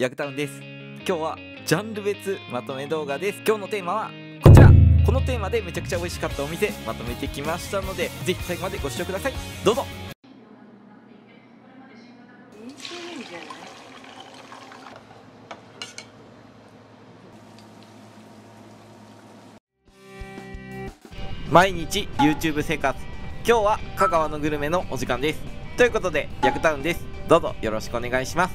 ヤクタウンです。今日はジャンル別まとめ動画です。今日のテーマはこちら。このテーマでめちゃくちゃ美味しかったお店まとめてきましたので、ぜひ最後までご視聴ください。どうぞ。毎日 YouTube 生活、今日は香川のグルメのお時間です。ということでヤクタウンです。どうぞよろしくお願いします。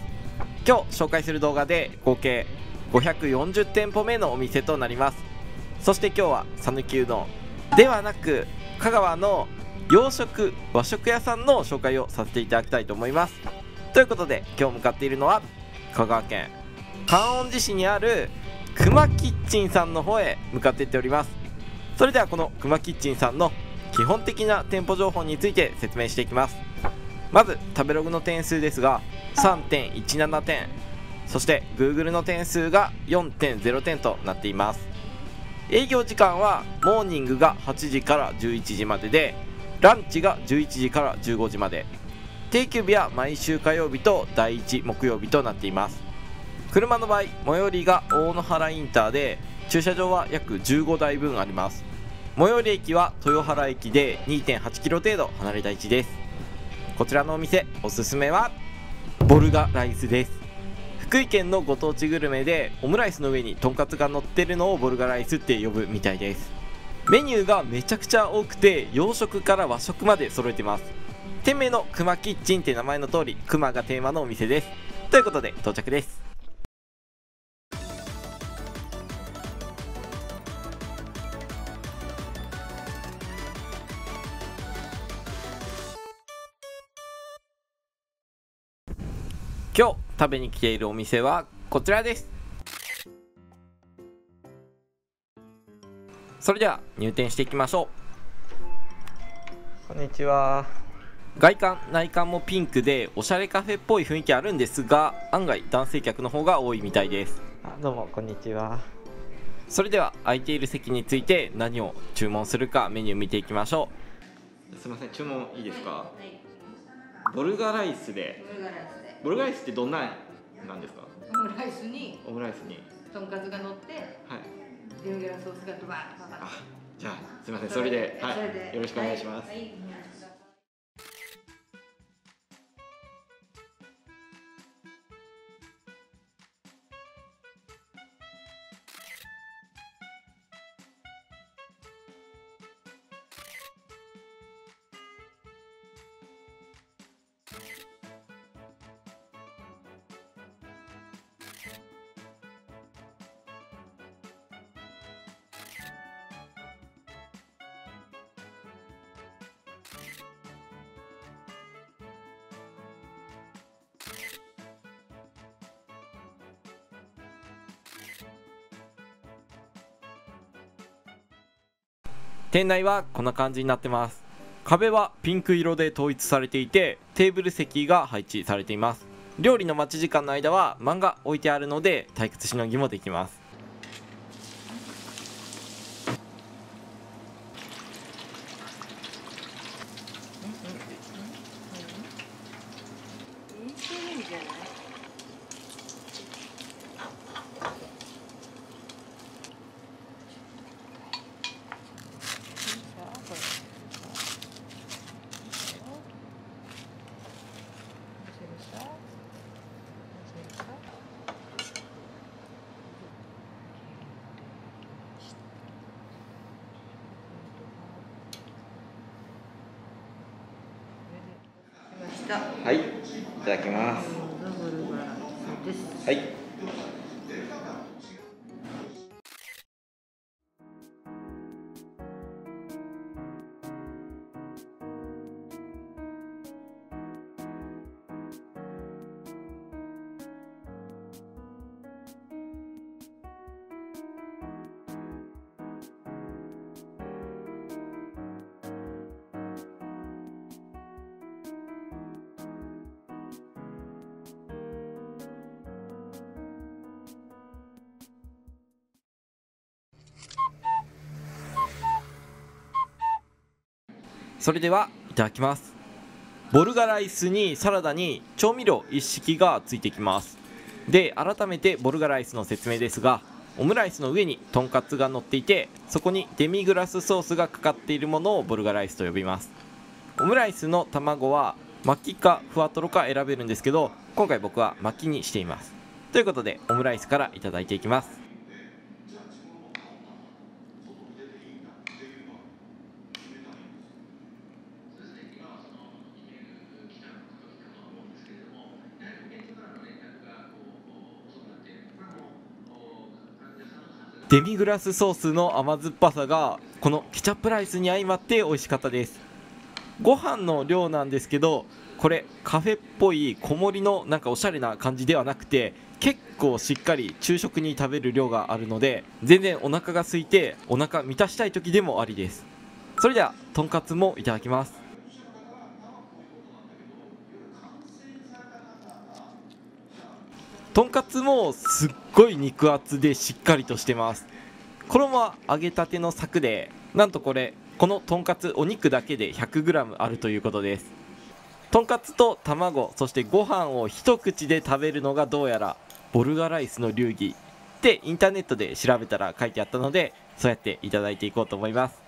今日紹介する動画で合計540店舗目のお店となります。そして今日は讃岐うどんではなく香川の洋食和食屋さんの紹介をさせていただきたいと思います。ということで今日向かっているのは香川県観音寺市にあるくまキッチンさんの方へ向かっていっております。それではこのくまキッチンさんの基本的な店舗情報について説明していきます。まず食べログの点数ですが 3.17 点、そして Google の点数が 4.0 点となっています。営業時間はモーニングが8時から11時までで、ランチが11時から15時まで、定休日は毎週火曜日と第1木曜日となっています。車の場合最寄りが大野原インターで、駐車場は約15台分あります。最寄り駅は豊原駅で 2.8 キロ程度離れた位置です。こちらのお店おすすめはボルガライスです。福井県のご当地グルメでオムライスの上にとんかつが乗ってるのをボルガライスって呼ぶみたいです。メニューがめちゃくちゃ多くて洋食から和食まで揃えてます。店名のくまキッチンって名前の通りくまがテーマのお店です。ということで到着です。今日食べに来ているお店はこちらです。それでは入店していきましょう。こんにちは。外観内観もピンクでおしゃれカフェっぽい雰囲気あるんですが、案外男性客の方が多いみたいです。あ、どうもこんにちは。それでは空いている席について何を注文するかメニュー見ていきましょう。すいません、注文いいですか？はいはい、ボルガライスで。ボルガライスってどんななんですか？オムライスにとんかつが乗って、はい、デミグラスソースがドバーッとかかる。あ、じゃあすみません、それで、はい、よろしくお願いします。はい、店内はこんな感じになってます。壁はピンク色で統一されていて、テーブル席が配置されています。料理の待ち時間の間は漫画置いてあるので退屈しのぎもできます。はい、いただきます。はい。それではいただきます。ボルガライスにサラダに調味料一式がついてきます。で、改めてボルガライスの説明ですが、オムライスの上にとんかつが乗っていて、そこにデミグラスソースがかかっているものをボルガライスと呼びます。オムライスの卵は巻きかふわとろか選べるんですけど、今回僕は巻きにしています。ということでオムライスからいただいていきます。デミグラスソースの甘酸っぱさがこのケチャップライスに相まって美味しかったです。ご飯の量なんですけど、これカフェっぽい小盛りのなんかおしゃれな感じではなくて、結構しっかり昼食に食べる量があるので、全然お腹が空いてお腹満たしたい時でもありです。それではとんかつもいただきます。とんかつもすっごい肉厚でしっかりとしてます。衣は揚げたてのサクで、なんとこのとんかつお肉だけで 100g あるということです。とんかつと卵、そしてご飯を一口で食べるのがどうやらボルガライスの流儀ってインターネットで調べたら書いてあったので、そうやっていただいていこうと思います。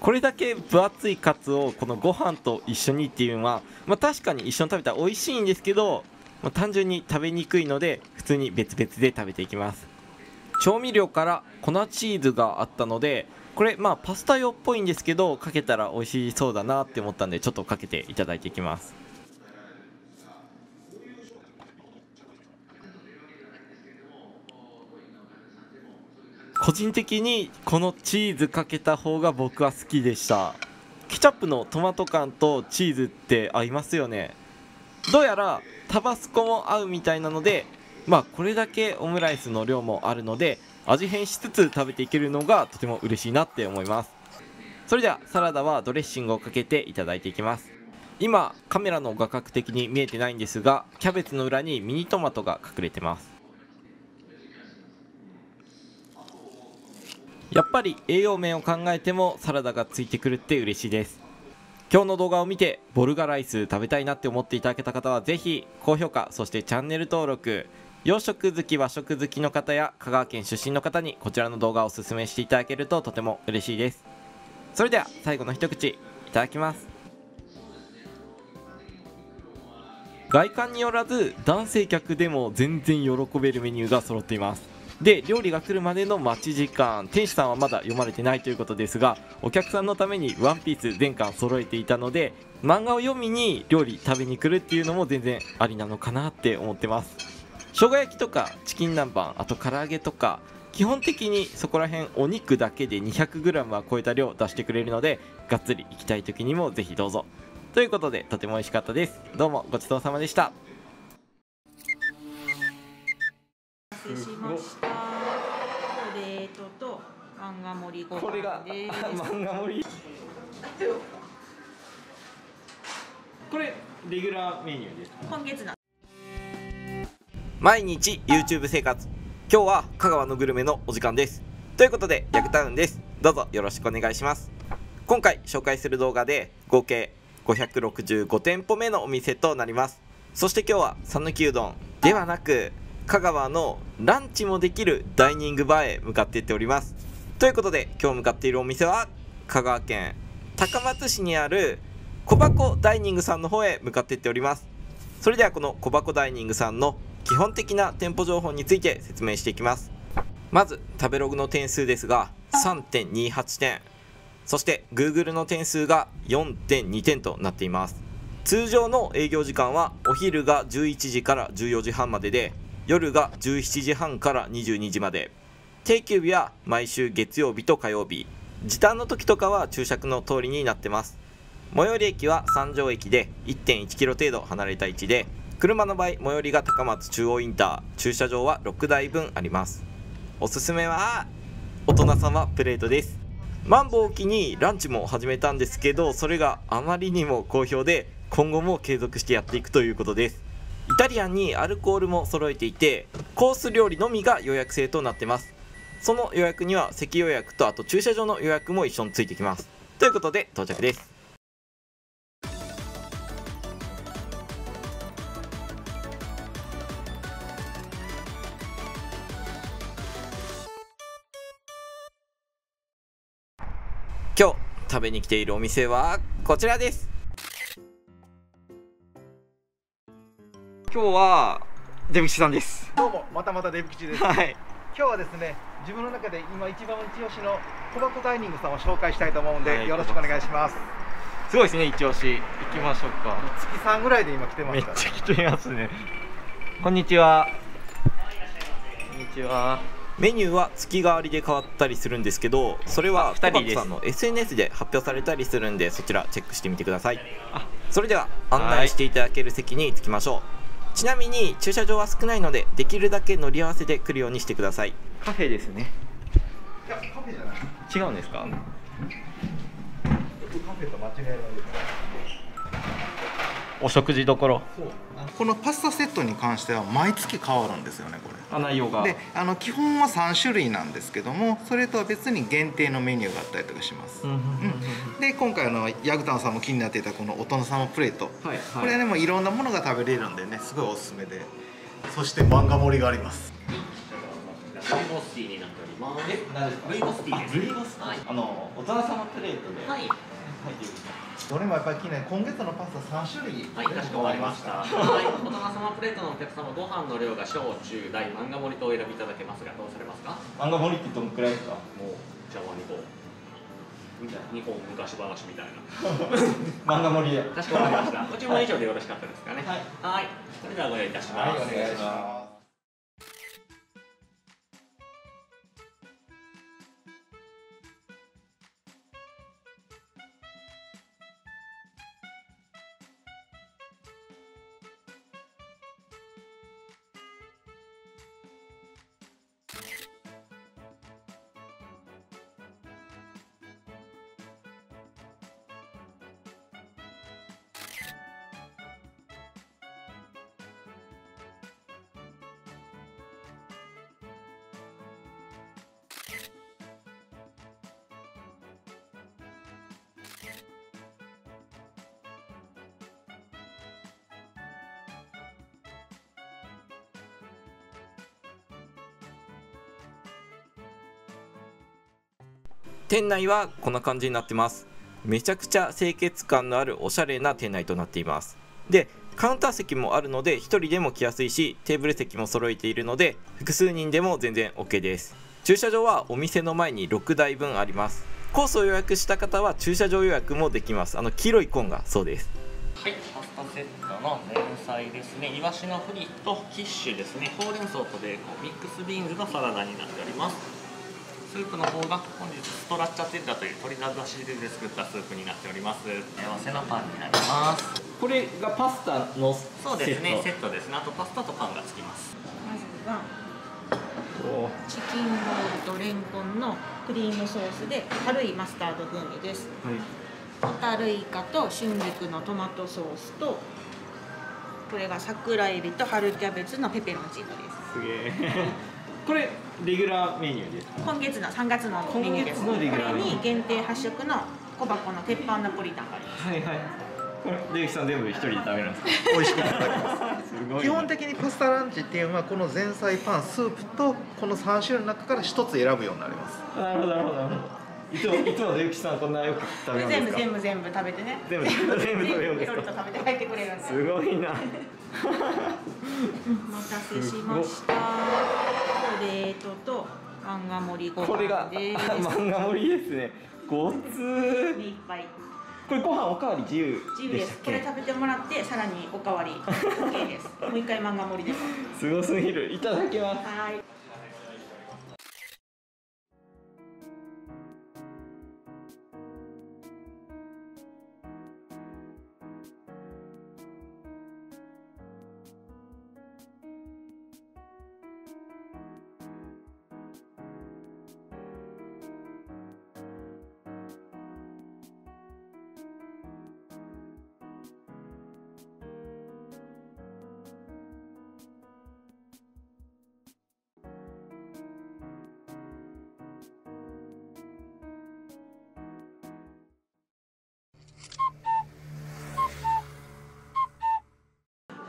これだけ分厚いカツをこのご飯と一緒にっていうのは、確かに一緒に食べたら美味しいんですけど、単純に食べにくいので普通に別々で食べていきます。調味料から粉チーズがあったので、これパスタ用っぽいんですけど、かけたら美味しそうだなって思ったんで、ちょっとかけていただいていきます。個人的にこのチーズかけた方が僕は好きでした。ケチャップのトマト感とチーズって合いますよね。どうやらタバスコも合うみたいなので、これだけオムライスの量もあるので、味変しつつ食べていけるのがとても嬉しいなって思います。それではサラダはドレッシングをかけていただいていきます。今カメラの画角的に見えてないんですが、キャベツの裏にミニトマトが隠れてます。やっぱり栄養面を考えてもサラダがついてくるって嬉しいです。今日の動画を見てボルガライス食べたいなって思っていただけた方は、ぜひ高評価、そしてチャンネル登録、洋食好き和食好きの方や香川県出身の方にこちらの動画をおすすめしていただけるととても嬉しいです。それでは最後の一口いただきます。外観によらず男性客でも全然喜べるメニューが揃っています。で、料理が来るまでの待ち時間、店主さんはまだ読まれてないということですが、お客さんのためにワンピース全巻揃えていたので、漫画を読みに料理食べに来るっていうのも全然ありなのかなって思ってます。生姜焼きとかチキン南蛮、あと唐揚げとか、基本的にそこら辺お肉だけで 200g は超えた量出してくれるので、がっつり行きたい時にもぜひどうぞ。ということで、とても美味しかったです。どうもごちそうさまでした。しました。冷凍と漫画盛りご飯です。漫画盛り。これレギュラーメニューです。今月な。毎日 YouTube 生活。今日は香川のグルメのお時間です。ということでヤクタウンです。どうぞよろしくお願いします。今回紹介する動画で合計565店舗目のお店となります。そして今日は讃岐うどんではなく、香川のランチもできるダイニングバーへ向かっていっております。ということで今日向かっているお店は香川県高松市にある小箱ダイニングさんの方へ向かっていっております。それではこの小箱ダイニングさんの基本的な店舗情報について説明していきます。まず食べログの点数ですが 3.28 点、そして Google の点数が 4.2 点となっています。通常の営業時間はお昼が11時から14時半までで、夜が17時半から22時まで、定休日は毎週月曜日と火曜日、時短の時とかは昼食の通りになってます。最寄り駅は三条駅で 1.1km 程度離れた位置で、車の場合最寄りが高松中央インター、駐車場は6台分あります。おすすめは大人様プレートです。マンボウを機にランチも始めたんですけど、それがあまりにも好評で今後も継続してやっていくということです。イタリアンにアルコールも揃えていて、コース料理のみが予約制となってます。その予約には席予約と、あと駐車場の予約も一緒についてきます。ということで到着です。今日食べに来ているお店はこちらです。今日はデブ吉さんです。どうも、またまたデブ吉です。はい、今日はですね、自分の中で今一番一押しの小箱ダイニングさんを紹介したいと思うんで、はい、よろしくお願いします。すごいですね、一押し。行きましょうか。月3ぐらいで今来てますから、ね、めっちゃ来てますね。こんにちは。こんにちは。メニューは月替わりで変わったりするんですけど、それは小箱さんの SNS で発表されたりするんで、そちらチェックしてみてください。それでは案内していただける席に着きましょう。ちなみに駐車場は少ないので、できるだけ乗り合わせで来るようにしてください。カフェですね。いや、カフェじゃない。違うんですか。カフェと間違えられる。お食事どころ。このパスタセットに関しては毎月変わるんですよね、これ。内容が。で、基本は3種類なんですけども、それとは別に限定のメニューがあったりとかします。で、今回ヤグタンさんも気になっていたこの大人様プレート。はいはい、これでもいろんなものが食べれるんでね、すごいおすすめで。そして漫画盛りがあります。ルイボスティーになっております。え、何ですか。ルイボスティーです。ルイボスティー。はい、大人様プレートで。はい。どれもやっぱり気になる。今月のパスタ3種類、はい、かしこまりました。はい、大人様プレートのお客様、ご飯の量が小中大漫画盛りとお選びいただけますが、どうされますか。漫画盛りってどのくらいですか。もうじゃあ2本昔話みたいな漫画盛りでかしこまりました。ご注文以上でよろしかったですかね。はい、それではご用意いたします。はい、お願いします。店内はこんな感じになってます。めちゃくちゃ清潔感のあるおしゃれな店内となっています。で、カウンター席もあるので1人でも来やすいし、テーブル席も揃えているので複数人でも全然 OK です。駐車場はお店の前に6台分あります。コースを予約した方は駐車場予約もできます。黄色いコーンがそうです。はい、パスタセットの前菜ですね。イワシのフリとキッシュですね。ほうれん草とベーコン、ミックスビーンズがサラダになっております。スープの方が本日ストラッチャテッラという鶏だしで作ったスープになっております。合わせのパンになります。これがパスタのセット。そうですね、セットですね。あとパスタとパンがつきます。まずはチキンボールとレンコンのクリームソースで軽いマスタード風味です。ホタルイカと新宿のトマトソースと、これが桜エビと春キャベツのペペロンチーノです。すげーこれレギュラーメニューです。今月の3月のメニューです。これに限定発色の小箱の鉄板ナポリタンがあります。はいはい。これデブ吉さん全部1人で食べるんですか。美味しくいただきます。すごい。基本的にパスタランチっていうのはこの前菜、パン、スープとこの3種類の中から1つ選ぶようになります。なるほどなるほど。いつもデブ吉さんこんなよく食べますか。全部食べてね。全部食べよう。いろいろと食べて帰ってくれるんです。すごいな。お待たせしました。プレートと漫画盛りご飯です。これが漫画盛りですね。ごつー。いっぱい。これご飯おかわり自由。自由です。これ食べてもらってさらにおかわり OK です。もう一回漫画盛りです。すごすぎる。いただきます。はい。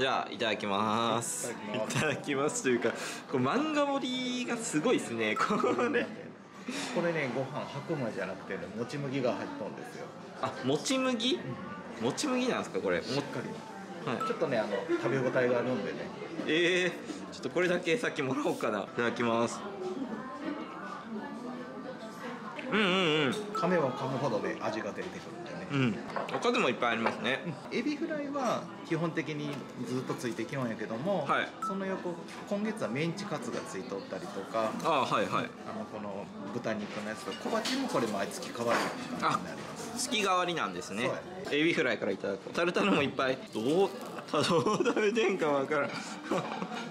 じゃあいただきます。いただきますというか、これ漫画盛りがすごいですね。これね、ご飯白米じゃなくてね、もち麦が入ったんですよ。あ、もち麦、うん、もち麦なんですかこれ。しっかり、はい、ちょっとね、食べ応えがあるんでね。ちょっとこれだけ先もらおうかな。いただきます。噛めば噛むほどね、味が出てくるんでね、おかずもいっぱいありますね。エビフライは基本的にずっとついてきよんやけども、はい、その横、今月はメンチカツがついとったりとか、この豚肉のやつと小鉢もこれ毎月変わる感じになります。月替わりなんですね。エビフライからいただく。タルタルもいっぱい。どう食べてんかわからん。そ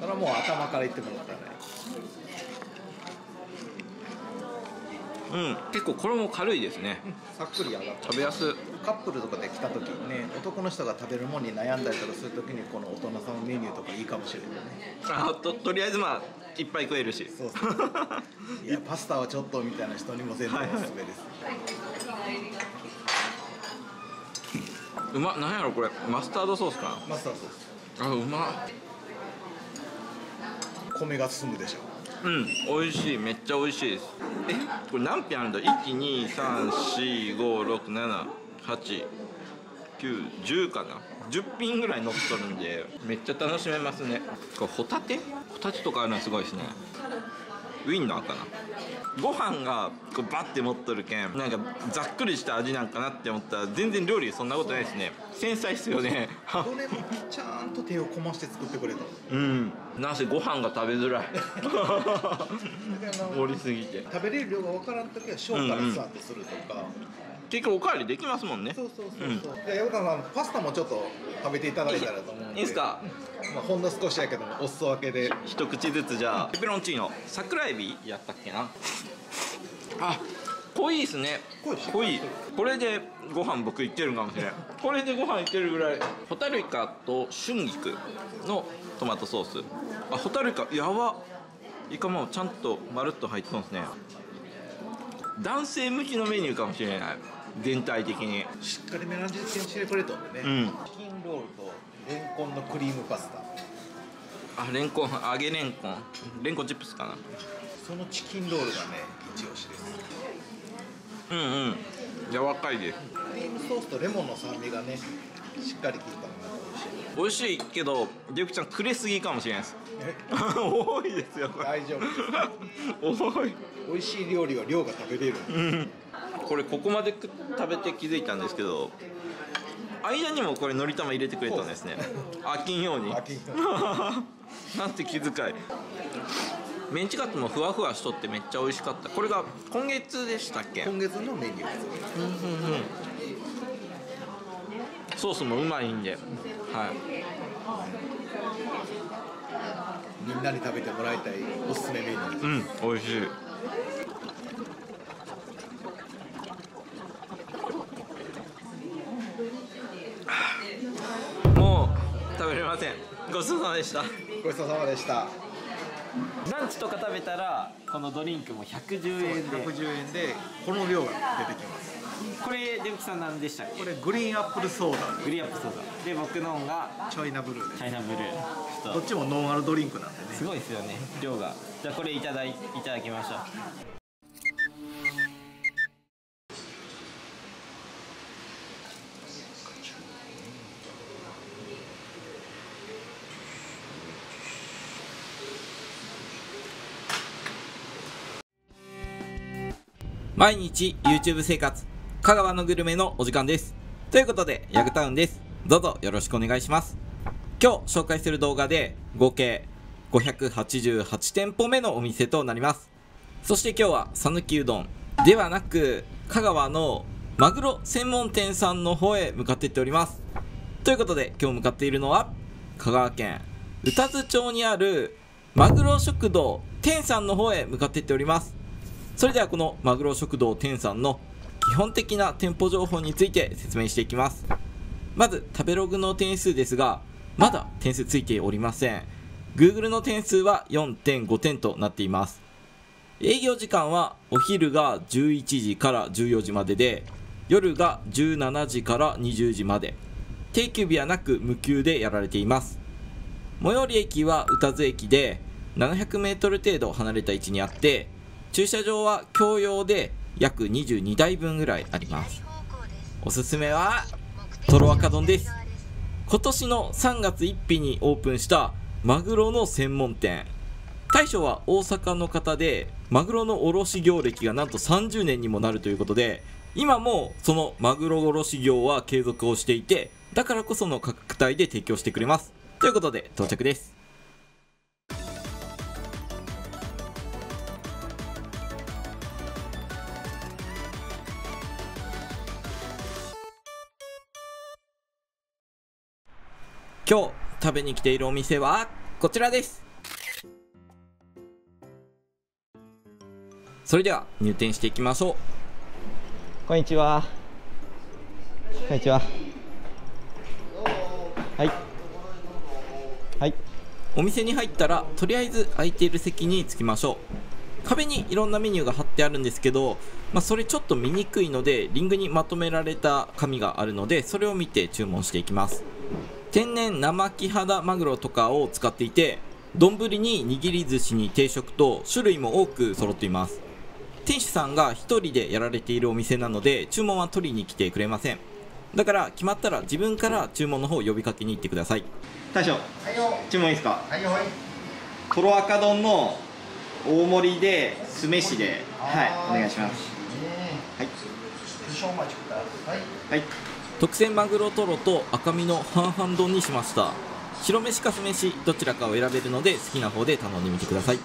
れはもう頭からいってもらったね。結構これも軽いですね、さっくり上がって食べやすい。カップルとかで来た時にね、男の人が食べるもんに悩んだりとかする時に、この大人さんのメニューとかいいかもしれないね。とりあえずまあいっぱい食えるし。そうそういや、パスタはちょっとみたいな人にも全部おすすめです。うまっ、なんやろこれ、マスタードソースかな。マスタードソース、あ、うまっ。米が進むでしょ。美味しい、めっちゃ美味しいです。これ何品あるんだ。1、2、3、4、5、6、7、8、9、10かな。10品ぐらい乗っとるんで、めっちゃ楽しめますね。これホタテとかあるのすごいですね。ウインナーかな。ご飯がこうバッて持っとるけん、なんかざっくりした味なんかなって思ったら、全然料理そんなことないですね。繊細っすよね。どれもちゃんと手をこまして作ってくれた。なんせご飯が食べづらい。盛りすぎて食べれる量が分からんときは小からスタートするとか、結局おかわりできますもんね。そう。じゃあ薮田さん、パスタもちょっと食べていただいたらと思うんで。いいですか。まあほんの少しやけども、お裾分けで一口ずつ。じゃあペペロンチーノ、桜エビやったっけな。あ、濃いですね。濃い。これでご飯僕いけるかもしれない。これでご飯いけるぐらい。ホタルイカと春菊のトマトソース。あ、ホタルイカやば。イカもちゃんとまるっと入ってるんですね。男性向きのメニューかもしれない。全体的にしっかりめな味付けにしてくれたんでね。チキンロールとレンコンのクリームパスタ。あ、レンコン、揚げレンコン、レンコンチップスかな。そのチキンロールがね、一押しです。柔らかいです。クリームソースとレモンの酸味がね、しっかり効いたのが美味しい。美味しいけど、デュクちゃんくれすぎかもしれないです。多いですよこれ。大丈夫です。多い。美味しい料理は量が食べれる。これここまで食べて気づいたんですけど、間にもこれのり玉入れてくれたんですね。飽きんように。なんて気遣い。メンチカツもふわふわしとってめっちゃ美味しかった。これが今月でしたっけ。今月のメニューです。ソースもうまいんで、みんなに食べてもらいたいおすすめメニューです。美味しい。もう食べれません。ごちそうさまでした。ごちそうさまでした。ランチとか食べたらこのドリンクも110円で。110円でこの量が出てきます。これデブキさんなんでしたっけ？これグリーンアップルソーダ。グリーンアップルソーダ。で僕のがチャイナブルーです。チャイナブルー。どっちもノンアルドリンクなんでね。すごいですよね量が。じゃあこれいただきましょう。毎日 YouTube 生活、香川のグルメのお時間です。ということで、ヤグタウンです。どうぞよろしくお願いします。今日紹介する動画で合計588店舗目のお店となります。そして今日は讃岐うどんではなく、香川のマグロ専門店さんの方へ向かっていっております。ということで、今日向かっているのは香川県宇多津町にあるマグロ食堂店さんの方へ向かっていっております。それではこのマグロ食堂店さんの基本的な店舗情報について説明していきます。まず食べログの点数ですが、まだ点数ついておりません。 Google の点数は 4.5 点となっています。営業時間はお昼が11時から14時までで、夜が17時から20時まで。定休日はなく無休でやられています。最寄り駅は宇多津駅で 700m 程度離れた位置にあって、駐車場は共用で約22台分ぐらいあります。おすすめはとろ若丼です。今年の3月1日にオープンしたマグロの専門店。大将は大阪の方で、マグロの卸業歴がなんと30年にもなるということで、今もそのマグロ卸業は継続をしていて、だからこその価格帯で提供してくれます。ということで到着です。今日食べに来ているお店はこちらです。それでは入店していきましょう。こんにちは。こんにちは。はいはい。お店に入ったらとりあえず空いている席に着きましょう。壁にいろんなメニューが貼ってあるんですけど、それちょっと見にくいのでリングにまとめられた紙があるので、それを見て注文していきます。天然生キハダマグロとかを使っていて、丼に握り寿司に定食と種類も多く揃っています。店主さんが1人でやられているお店なので、注文は取りに来てくれません。だから決まったら自分から注文の方を呼びかけに行ってください。大将、注文いいですか？はいよ。とろ赤丼の大盛りで酢飯で、はい、お願いします。はいはい。特選マグロトロと赤身の半々丼にしました。白飯か酢飯どちらかを選べるので、好きな方で頼んでみてください。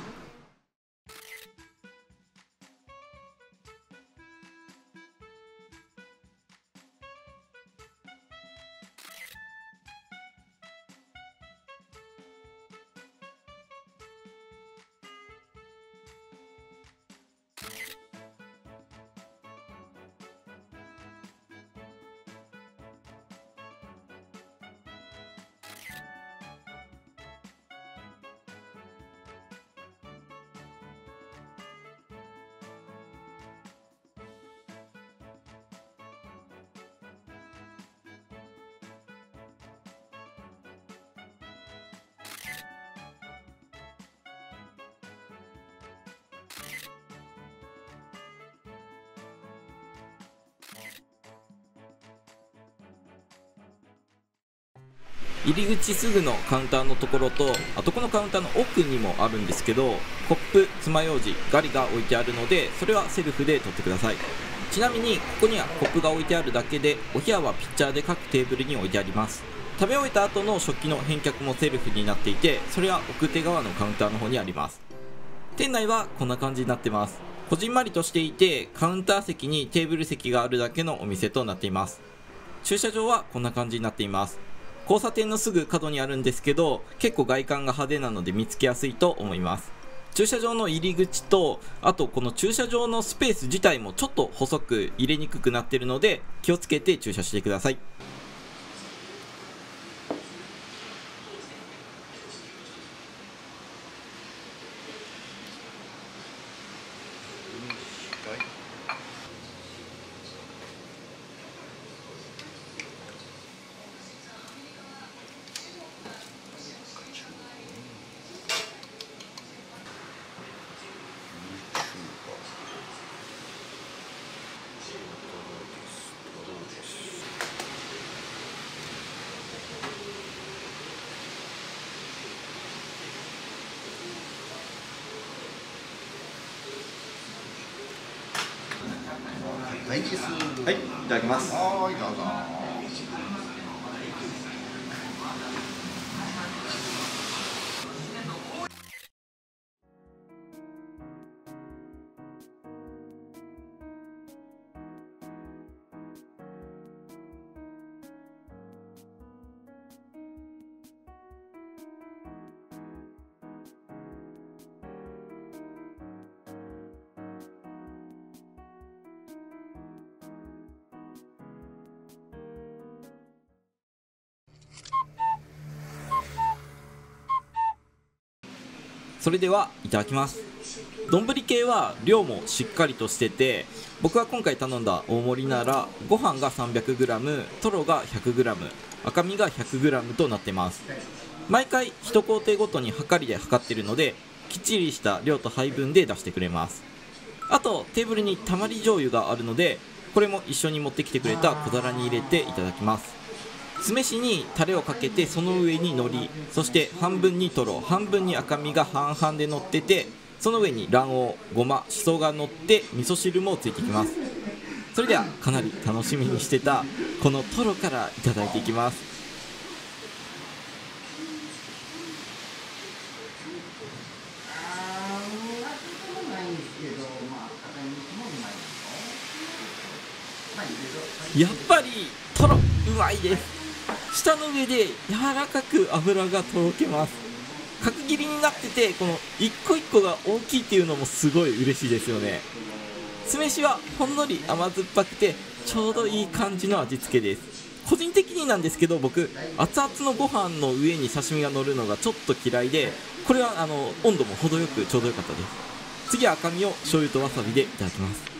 入り口すぐのカウンターのところと、あとこのカウンターの奥にもあるんですけど、コップ、爪楊枝、ガリが置いてあるので、それはセルフで取ってください。ちなみにここにはコップが置いてあるだけで、お部屋はピッチャーで各テーブルに置いてあります。食べ終えた後の食器の返却もセルフになっていて、それは奥手側のカウンターの方にあります。店内はこんな感じになってます。こじんまりとしていて、カウンター席にテーブル席があるだけのお店となっています。駐車場はこんな感じになっています。交差点のすぐ角にあるんですけど、結構外観が派手なので見つけやすいと思います。駐車場の入り口と、あとこの駐車場のスペース自体もちょっと細く入れにくくなっているので、気をつけて駐車してください。はい、いただきます。はい、どうぞ。それではいただきます。丼系は量もしっかりとしてて、僕が今回頼んだ大盛りならご飯が 300g、 トロが 100g、 赤身が 100g となってます。毎回一工程ごとにはかりで測ってるので、きっちりした量と配分で出してくれます。あとテーブルにたまり醤油があるので、これも一緒に持ってきてくれた小皿に入れていただきます。酢飯にタレをかけて、その上に海苔、そして半分にトロ、半分に赤身が半々で乗ってて、その上に卵黄、ごま、しそが乗って味噌汁もついてきます。それではかなり楽しみにしてたこのトロからいただいていきます。やっぱりトロうまいです。舌の上で柔らかく脂がとろけます。角切りになってて、この一個一個が大きいっていうのもすごい嬉しいですよね。酢飯はほんのり甘酸っぱくてちょうどいい感じの味付けです。個人的になんですけど、僕熱々のご飯の上に刺身が乗るのがちょっと嫌いで、これは温度も程よくちょうどよかったです。次は赤身を醤油とわさびでいただきます。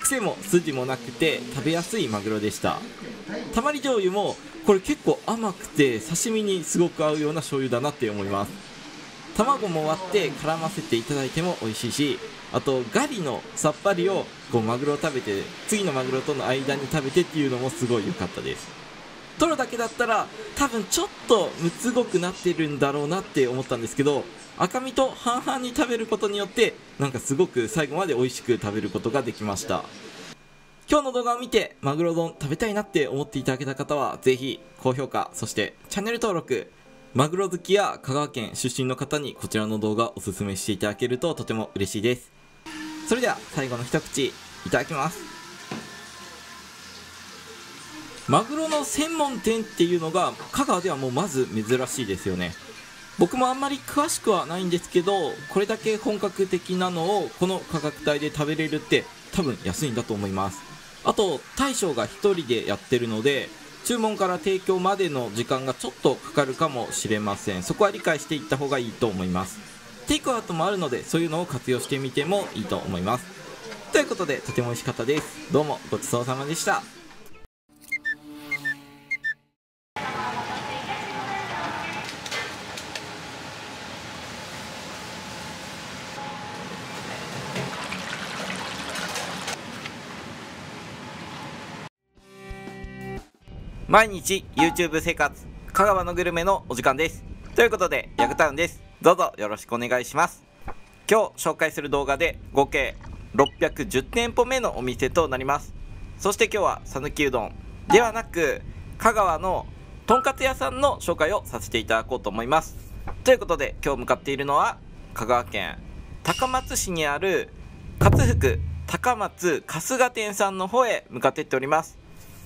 癖も筋もなくて食べやすいマグロでした。たまり醤油もこれ結構甘くて刺身にすごく合うような醤油だなって思います。卵も割って絡ませていただいても美味しいし、あとガリのさっぱりをこうマグロを食べて次のマグロとの間に食べてっていうのもすごい良かったです。トロだけだったら多分ちょっとむつごくなってるんだろうなって思ったんですけど、赤身と半々に食べることによってなんかすごく最後まで美味しく食べることができました。今日の動画を見てマグロ丼食べたいなって思っていただけた方は、ぜひ高評価、そしてチャンネル登録、マグロ好きや香川県出身の方にこちらの動画をおすすめしていただけるととても嬉しいです。それでは最後の一口いただきます。マグロの専門店っていうのが香川ではもうまず珍しいですよね。僕もあんまり詳しくはないんですけど、これだけ本格的なのをこの価格帯で食べれるって多分安いんだと思います。あと大将が1人でやってるので、注文から提供までの時間がちょっとかかるかもしれません。そこは理解していった方がいいと思います。テイクアウトもあるので、そういうのを活用してみてもいいと思います。ということで、とても美味しかったです。どうもごちそうさまでした。毎日 YouTube 生活、香川のグルメのお時間です。ということで、ヤクタウンです。どうぞよろしくお願いします。今日紹介する動画で合計610店舗目のお店となります。そして今日は讃岐うどんではなく香川のとんかつ屋さんの紹介をさせていただこうと思います。ということで、今日向かっているのは香川県高松市にある勝福高松春日店さんの方へ向かっていっております。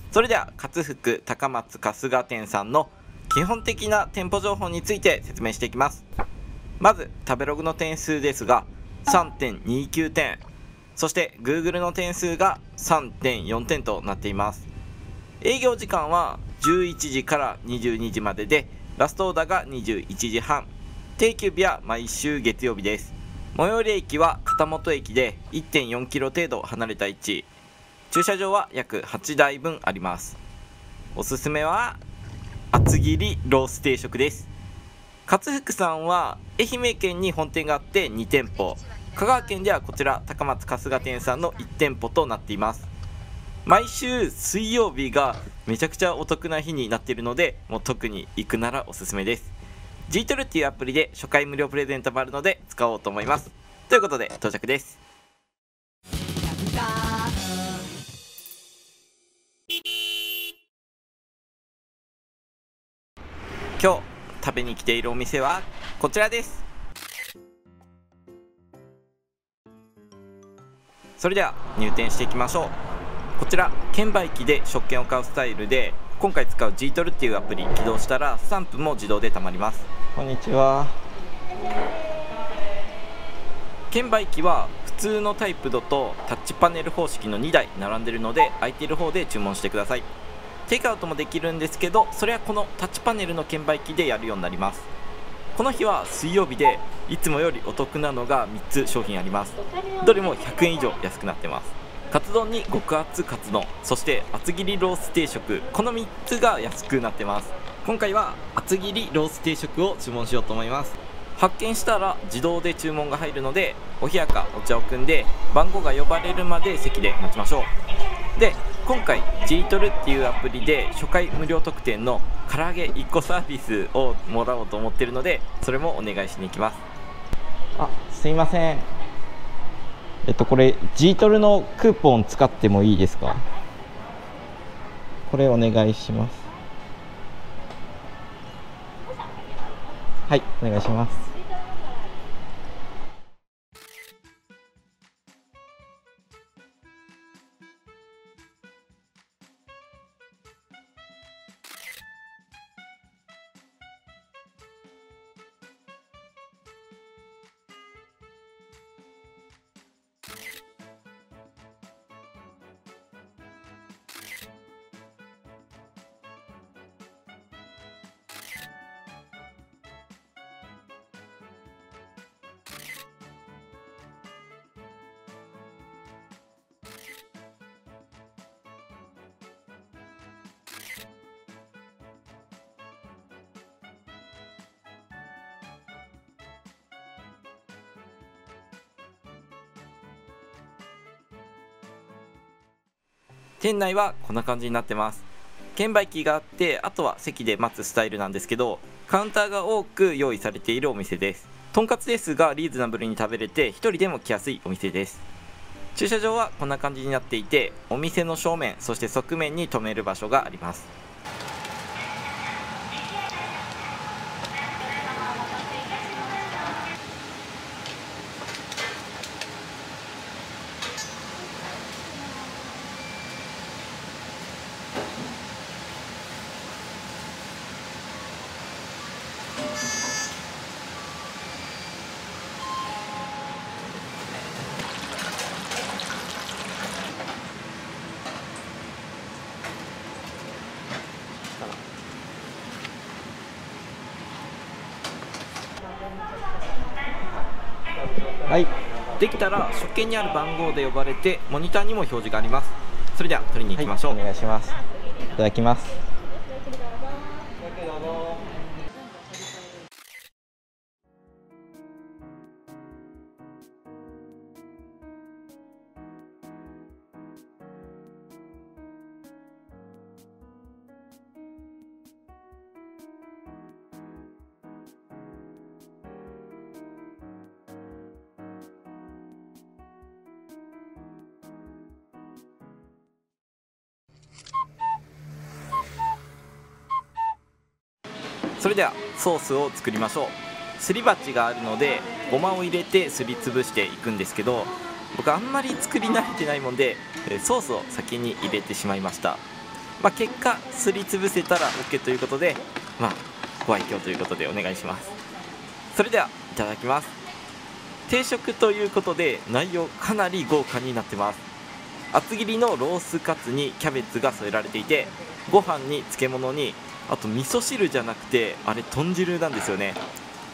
それでは勝福高松春日店さんの基本的な店舗情報について説明していきます。まず食べログの点数ですが 3.29 点、そして Google の点数が 3.4 点となっています。営業時間は11時から22時までで、ラストオーダーが21時半、定休日は毎週月曜日です。最寄り駅は片本駅で 1.4 キロ程度離れた位置、駐車場は約8台分あります。おすすめは厚切りロース定食です。勝福さんは愛媛県に本店があって2店舗、香川県ではこちら高松春日店さんの1店舗となっています。毎週水曜日がめちゃくちゃお得な日になっているので、もう特に行くならおすすめです。 G-TOOL っていうアプリで初回無料プレゼントもあるので使おうと思います。ということで到着です。今日食べに来ているお店はこちらです。それでは入店していきましょう。こちら券売機で食券を買うスタイルで、今回使う G-TOOL っていうアプリ起動したらスタンプも自動で貯まります。こんにちは。券売機は普通のタイプだとタッチパネル方式の2台並んでるので、空いている方で注文してください。テイクアウトもできるんですけど、それはこのタッチパネルの券売機でやるようになります。この日は水曜日でいつもよりお得なのが3つ商品あります。どれも100円以上安くなってます。カツ丼に極厚カツ丼、そして厚切りロース定食、この3つが安くなってます。今回は厚切りロース定食を注文しようと思います。発見したら自動で注文が入るので、お冷やかお茶を汲んで番号が呼ばれるまで席で待ちましょう。で、今回ジートルっていうアプリで初回無料特典の唐揚げ1個サービスをもらおうと思ってるので、それもお願いしに行きます。あ、すいません。これジートルのクーポン使ってもいいですか？これお願いします。はい、お願いします。店内はこんな感じになってます。券売機があって、あとは席で待つスタイルなんですけど、カウンターが多く用意されているお店です。とんかつですがリーズナブルに食べれて、一人でも来やすいお店です。駐車場はこんな感じになっていて、お店の正面そして側面に止める場所があります。はい、できたら初見にある番号で呼ばれて、モニターにも表示があります。それでは取りに行きましょう。はい、お願いします。いただきます。それではソースを作りましょう。すり鉢があるのでごまを入れてすりつぶしていくんですけど、僕あんまり作り慣れてないもんでソースを先に入れてしまいました。結果すりつぶせたら OK ということで、ご愛嬌ということでお願いします。それではいただきます。定食ということで内容かなり豪華になってます。厚切りのロースカツにキャベツが添えられていて、ご飯に漬物に、あと味噌汁じゃなくてあれ豚汁なんですよね。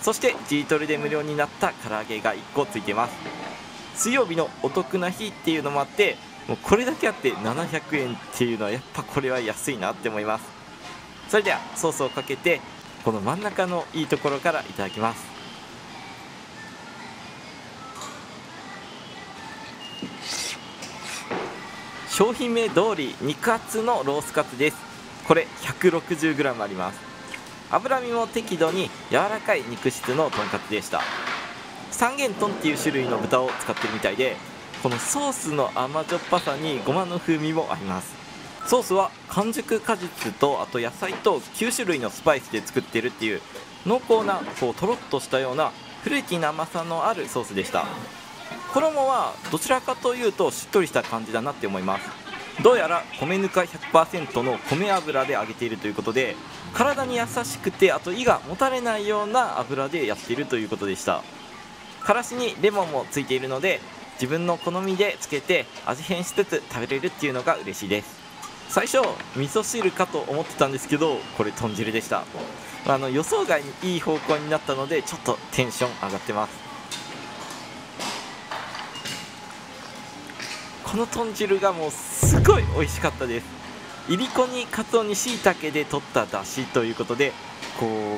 そしてジートルで無料になった唐揚げが1個ついてます。水曜日のお得な日っていうのもあって、もうこれだけあって700円っていうのはやっぱこれは安いなって思います。それではソースをかけて、この真ん中のいいところからいただきます。商品名通り肉厚のロースカツです。これ 160g あります。脂身も適度に柔らかい肉質のとんかつでした。三元豚っていう種類の豚を使ってるみたいで、このソースの甘じょっぱさにごまの風味もあります。ソースは完熟果実と、あと野菜と9種類のスパイスで作ってるっていう、濃厚なこうとろっとしたようなフルーティーな甘さのあるソースでした。衣はどちらかというとしっとりした感じだなって思います。どうやら米ぬか 100% の米油で揚げているということで、体に優しくて、あと胃がもたれないような油でやっているということでした。からしにレモンもついているので、自分の好みでつけて味変しつつ食べれるっていうのが嬉しいです。最初味噌汁かと思ってたんですけど、これ豚汁でした。予想外にいい方向になったので、ちょっとテンション上がってます。この豚汁がもうすごい美味しかったです。いりこにかつおにしいたけで取っただしということで、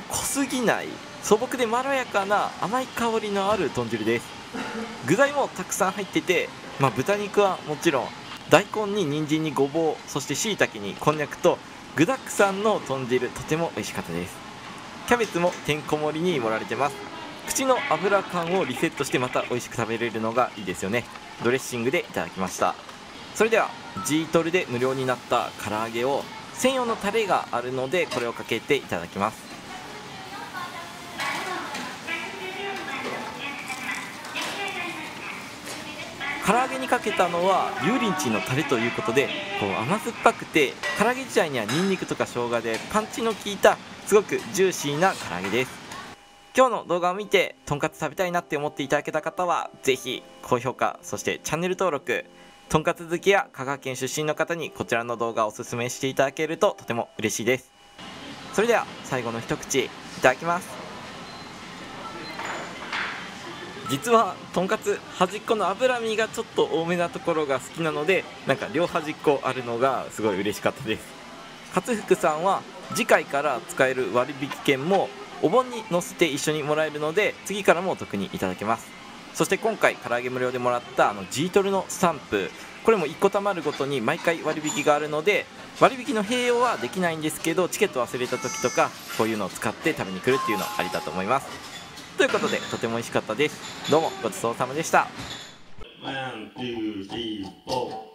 濃すぎない素朴でまろやかな甘い香りのある豚汁です。具材もたくさん入ってて、豚肉はもちろん、大根に人参にごぼう、そしてしいたけにこんにゃくと具だくさんの豚汁、とても美味しかったです。キャベツもてんこ盛りに盛られてます。口の油感をリセットしてまた美味しく食べれるのがいいですよね。ドレッシングでいただきました。それではGトルで無料になった唐揚げを、専用のタレがあるのでこれをかけていただきます。唐揚げにかけたのは油淋鶏のタレということで、甘酸っぱくて、唐揚げ自体にはニンニクとか生姜でパンチの効いたすごくジューシーな唐揚げです。今日の動画を見てとんかつ食べたいなって思っていただけた方は、ぜひ高評価、そしてチャンネル登録、とんかつ好きや香川県出身の方にこちらの動画をおすすめしていただけるととても嬉しいです。それでは最後の一口いただきます。実はとんかつ、端っこの脂身がちょっと多めなところが好きなので、両端っこあるのがすごい嬉しかったです。勝福さんは次回から使える割引券もお盆に載せて一緒にもらえるので、次からもお得にいただけます。そして今回唐揚げ無料でもらったGトルのスタンプ、これも1個貯まるごとに毎回割引があるので、割引の併用はできないんですけど、チケット忘れた時とかこういうのを使って食べに来るっていうのありだと思います。ということでとても美味しかったです。どうもごちそうさまでした。1、2、3、4